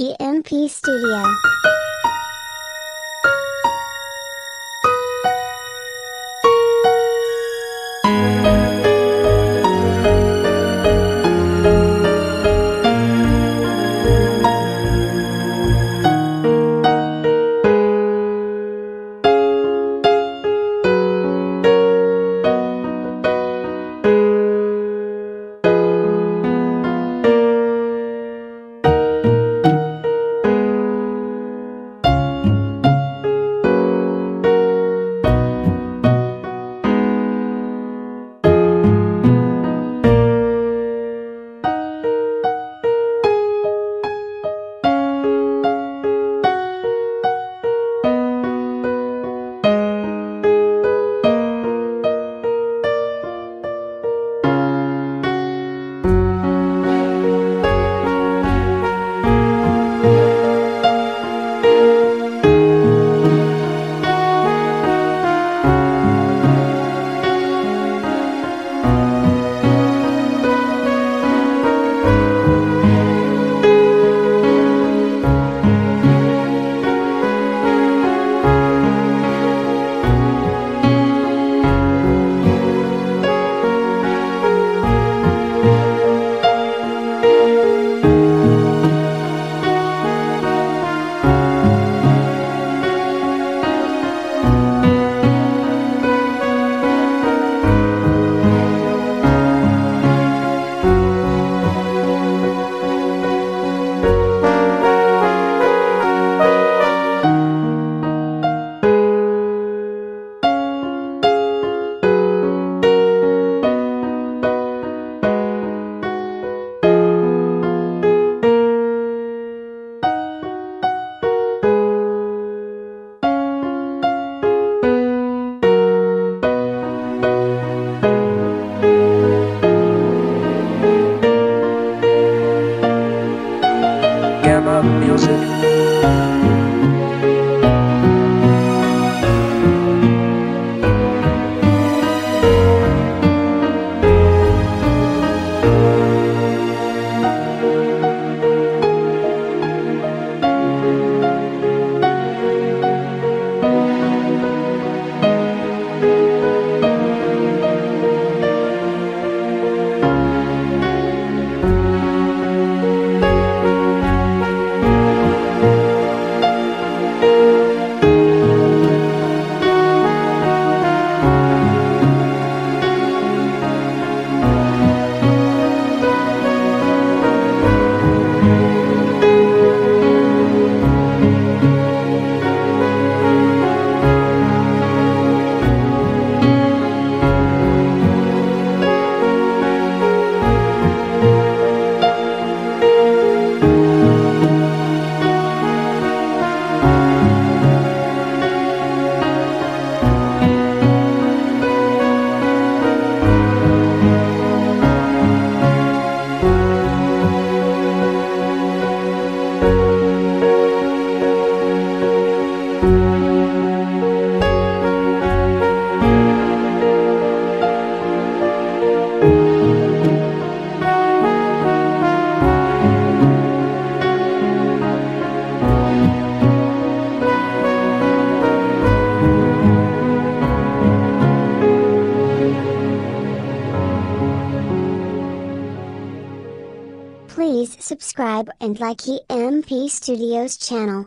EMP Studio. Please subscribe and like EMP Studio's channel.